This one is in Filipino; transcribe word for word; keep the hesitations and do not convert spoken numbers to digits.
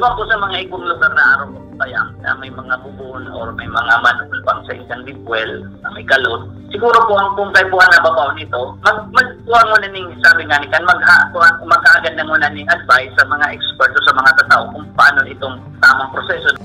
Diba kung sa mga ibang lugar na araw kaya na may mga bubon or may mga manubol pang sa isang deep well na may kalot, siguro po ang kung kayo na babaw nito, magkuhan mo na ning sabi nga nikan, magkaagad na muna ning advice sa mga experts o sa mga katao kung paano itong tamang proseso.